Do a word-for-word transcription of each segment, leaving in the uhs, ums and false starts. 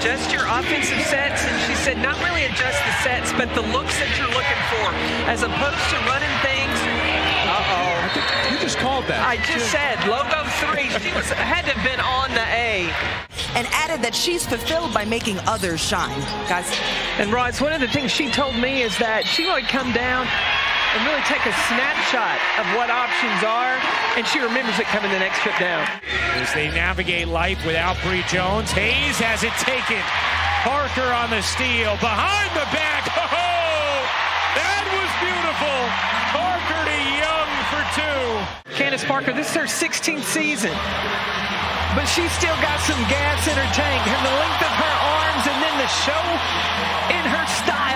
adjust your offensive sets? And she said, not really adjust the sets, but the looks that you're looking for, as opposed to running things. Uh-oh. You just called that. I just, just said, logo three. She was, had to have been on the A. And added that she's fulfilled by making others shine. Guys. And, Roz, one of the things she told me is that she would come down and really take a snapshot of what options are, and she remembers it coming the next trip down. As they navigate life without Bree Jones, Hayes has it taken. Parker on the steal, behind the back. Oh, that was beautiful. Parker to Young for two. Candace Parker, this is her sixteenth season, but she's still got some gas in her tank, and the length of her arms, and then the show in her style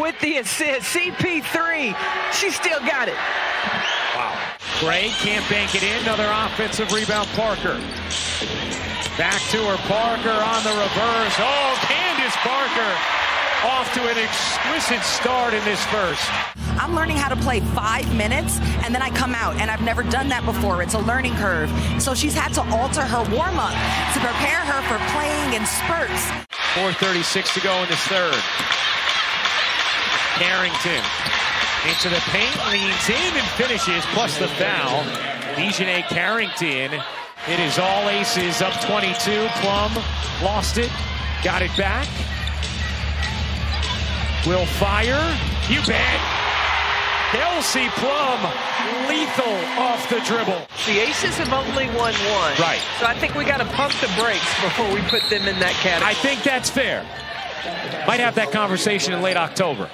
with the assist. C P three, she still got it. Wow. Gray can't bank it in. Another offensive rebound, Parker. Back to her, Parker on the reverse. Oh, Candace Parker off to an exquisite start in this first. I'm learning how to play five minutes, and then I come out, and I've never done that before. It's a learning curve. So she's had to alter her warm-up to prepare her for playing in spurts. four thirty-six to go in this third. Carrington into the paint, leans in and finishes, plus the foul. DiJonai Carrington. It is all Aces up twenty-two. Plum lost it, got it back. Will fire. You bet. Kelsey Plum, lethal off the dribble. The Aces have only won one. Right. So I think we got to pump the brakes before we put them in that category. I think that's fair. Might have that conversation in late October.